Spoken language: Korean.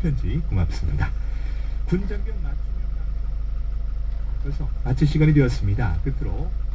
편지 고맙습니다. 군장병 맞추면 그래서 마칠 시간이 되었습니다. 끝으로.